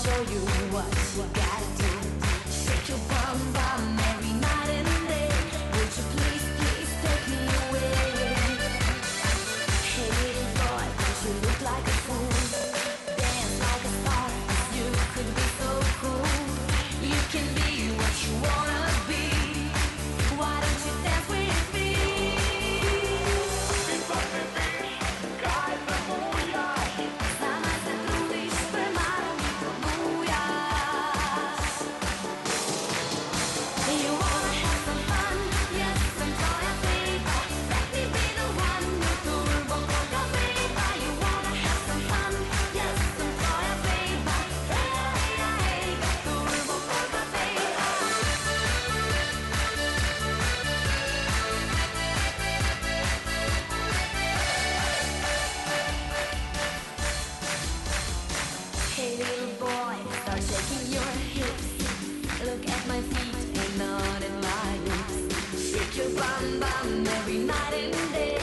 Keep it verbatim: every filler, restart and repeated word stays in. show you what you gotta do. Shake your bum bum every night and day. Would you please, please take me away? Hey little boy, don't you look like a fool? Dance like a star, you could be so cool. You can be what you wanna be. Why don't you dance with me? Bum bum every night and day.